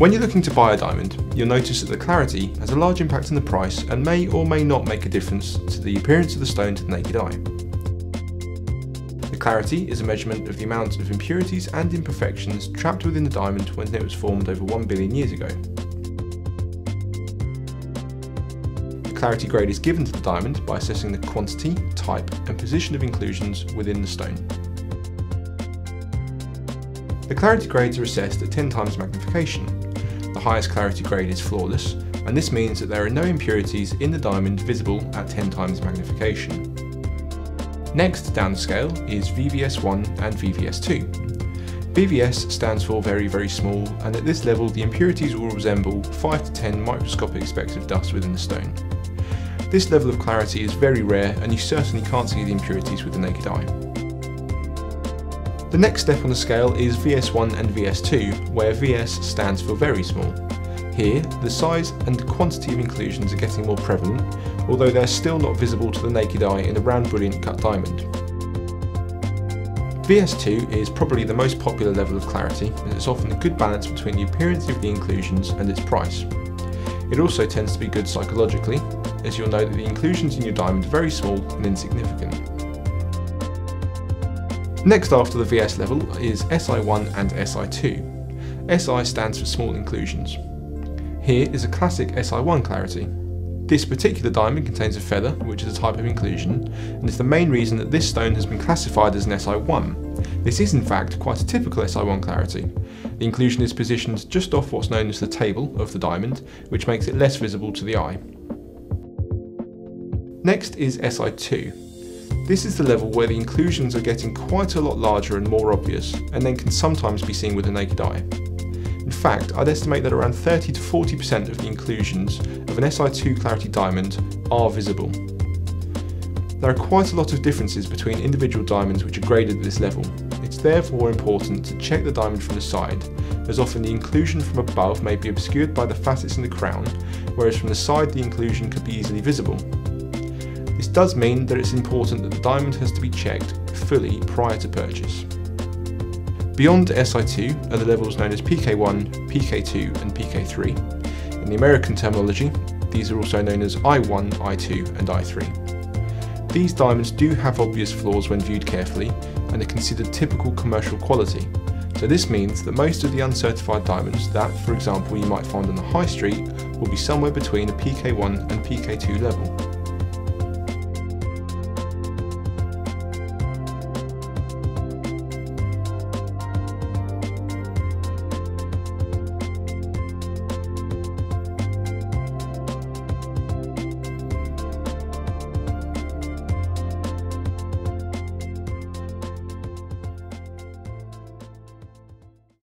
When you're looking to buy a diamond, you'll notice that the clarity has a large impact on the price and may or may not make a difference to the appearance of the stone to the naked eye. The clarity is a measurement of the amount of impurities and imperfections trapped within the diamond when it was formed over 1 billion years ago. The clarity grade is given to the diamond by assessing the quantity, type, and position of inclusions within the stone. The clarity grades are assessed at 10 times magnification. The highest clarity grade is flawless, and this means that there are no impurities in the diamond visible at 10 times magnification. Next down the scale is VVS1 and VVS2. VVS stands for very, very small, and at this level the impurities will resemble 5 to 10 microscopic specks of dust within the stone. This level of clarity is very rare, and you certainly can't see the impurities with the naked eye. The next step on the scale is VS1 and VS2, where VS stands for very small. Here, the size and quantity of inclusions are getting more prevalent, although they're still not visible to the naked eye in a round brilliant cut diamond. VS2 is probably the most popular level of clarity, and it's often a good balance between the appearance of the inclusions and its price. It also tends to be good psychologically, as you'll know that the inclusions in your diamond are very small and insignificant. Next after the VS level is SI1 and SI2. SI stands for small inclusions. Here is a classic SI1 clarity. This particular diamond contains a feather, which is a type of inclusion, and is the main reason that this stone has been classified as an SI1. This is in fact quite a typical SI1 clarity. The inclusion is positioned just off what's known as the table of the diamond, which makes it less visible to the eye. Next is SI2. This is the level where the inclusions are getting quite a lot larger and more obvious, and then can sometimes be seen with the naked eye. In fact, I'd estimate that around 30 to 40% of the inclusions of an SI2 clarity diamond are visible. There are quite a lot of differences between individual diamonds which are graded at this level. It's therefore important to check the diamond from the side, as often the inclusion from above may be obscured by the facets in the crown, whereas from the side the inclusion could be easily visible. This does mean that it's important that the diamond has to be checked fully prior to purchase. Beyond SI2 are the levels known as PK1, PK2 and PK3. In the American terminology, these are also known as I1, I2 and I3. These diamonds do have obvious flaws when viewed carefully and are considered typical commercial quality. So this means that most of the uncertified diamonds that, for example, you might find on the high street will be somewhere between a PK1 and PK2 level.